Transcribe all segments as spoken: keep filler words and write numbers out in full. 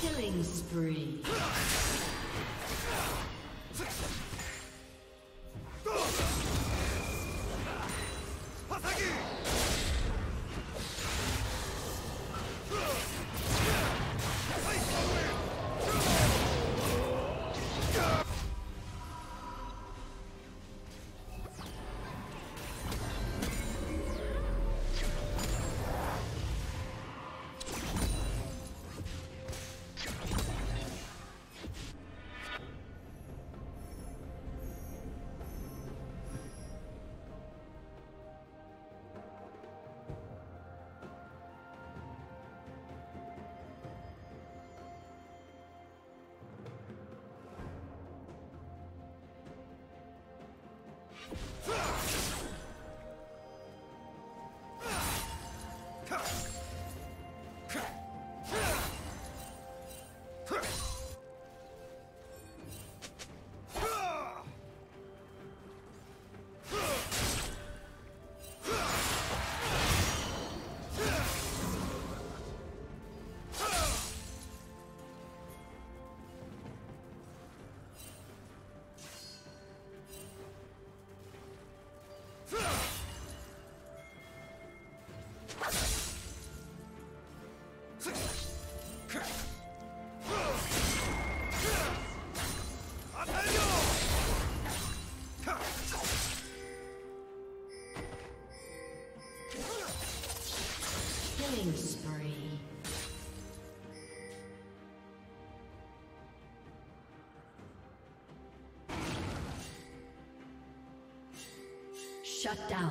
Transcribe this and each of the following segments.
Killing spree. Shut down.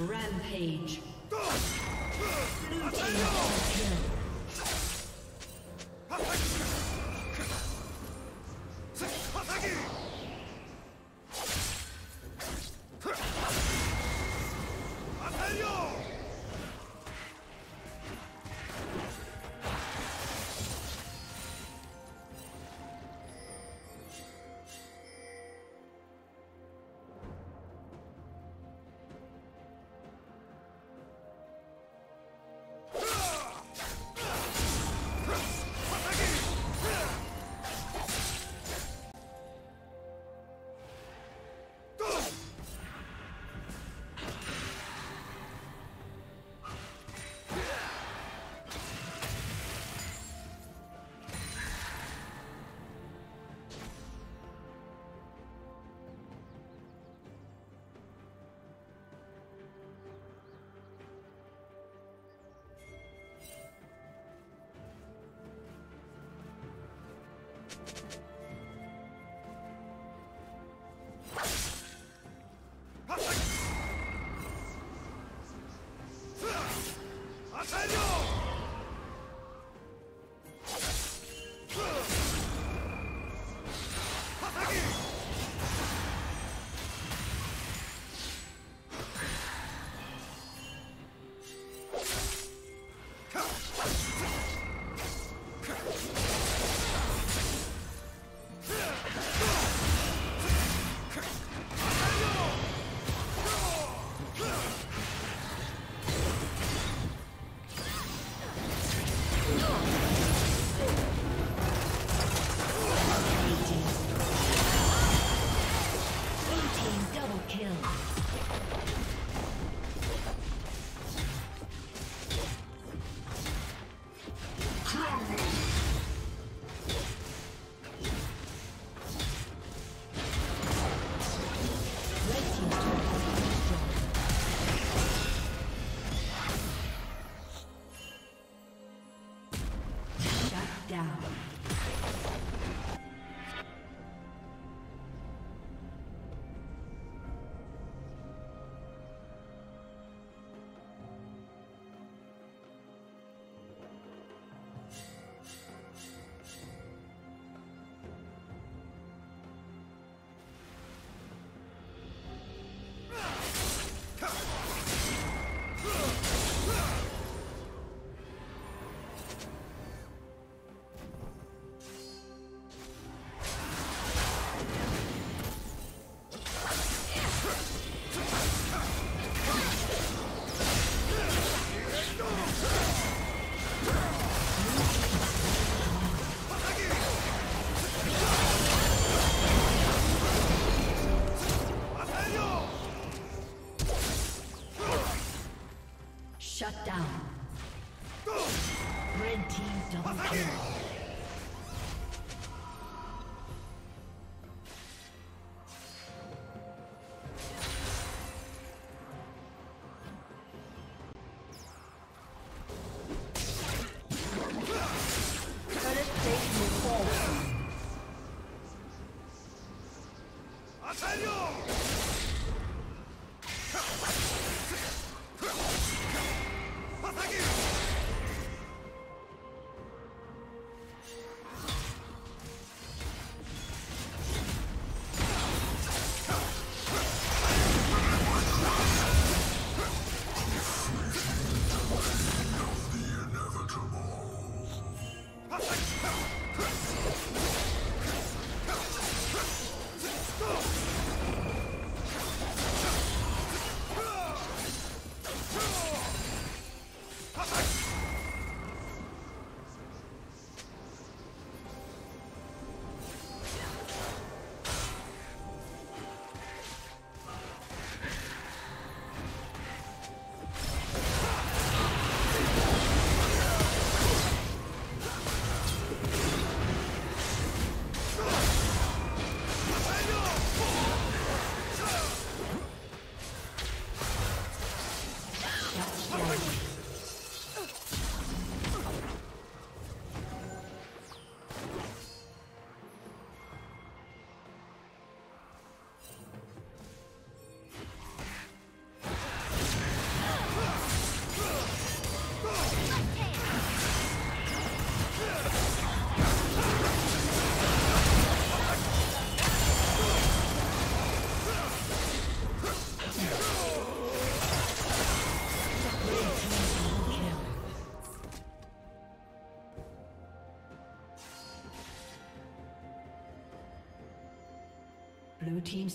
Rampage. Blue team shut down. Red team double kill. Blue team's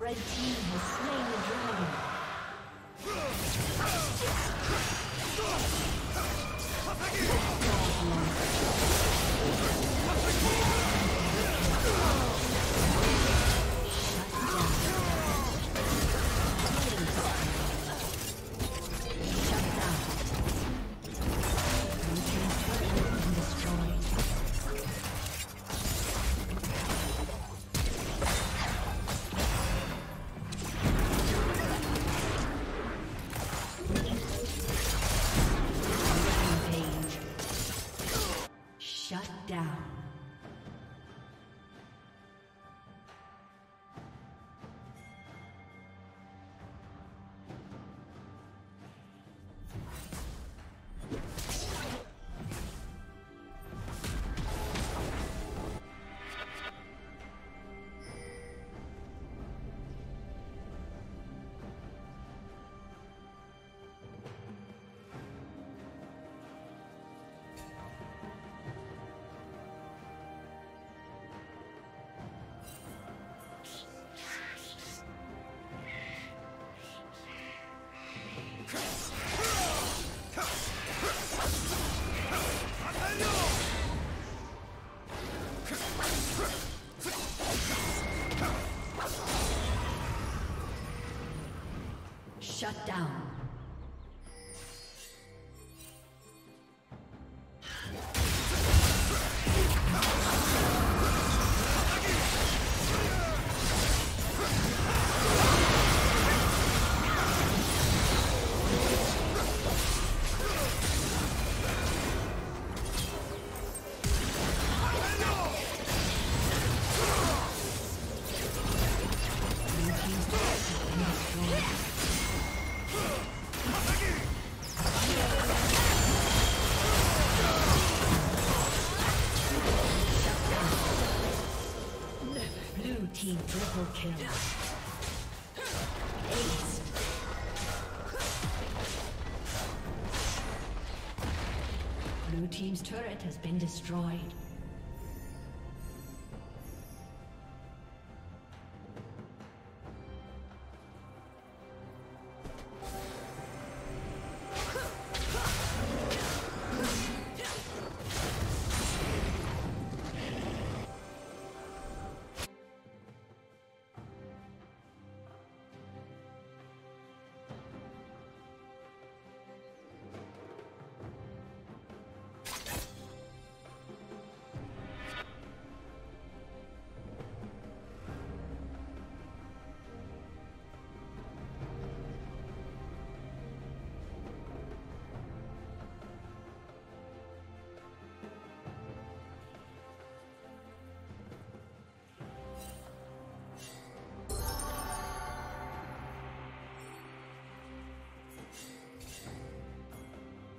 Red team has slain the dragon. Shut down. Triple kill. Blue team's turret has been destroyed.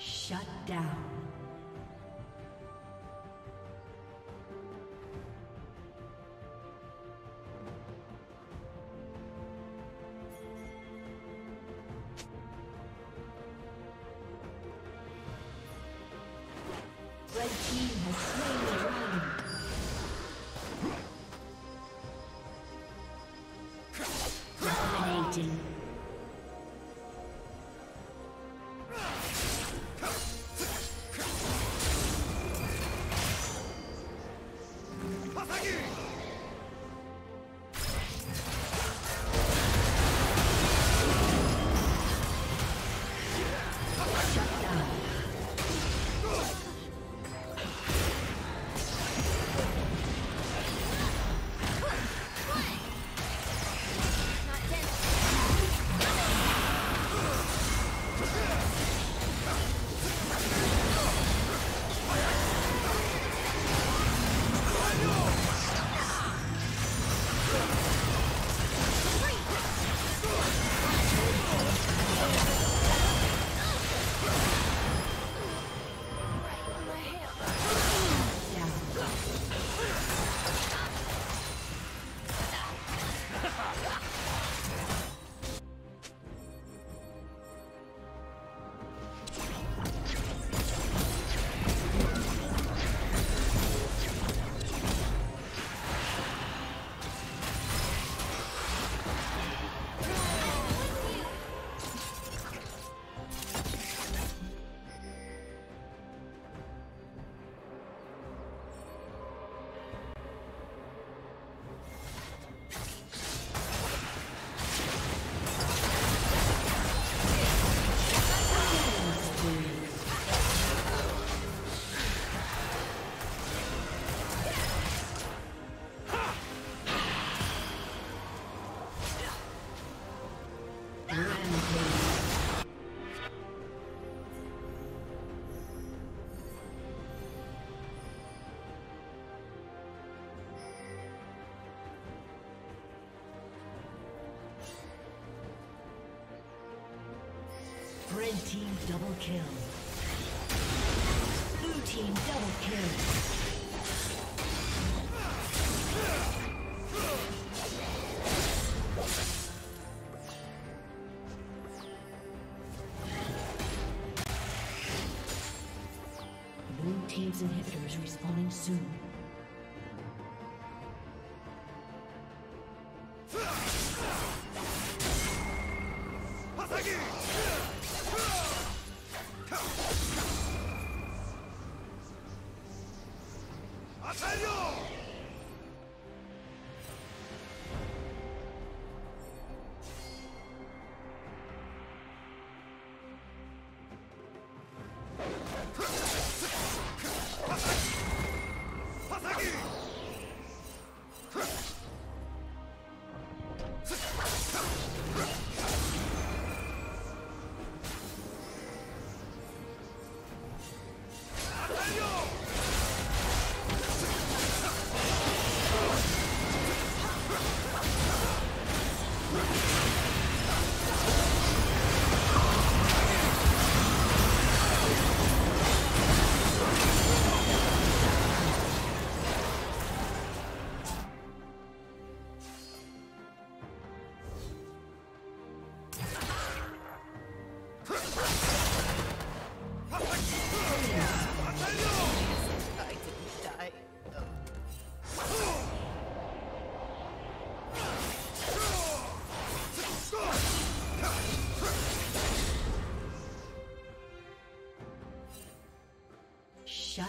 Shut down. Red team has slain the dragon. Dominating. Red team double kill. Blue team double kill. Inhibitor is respawning soon. Shut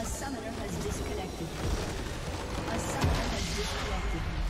A summoner has disconnected. A summoner has disconnected.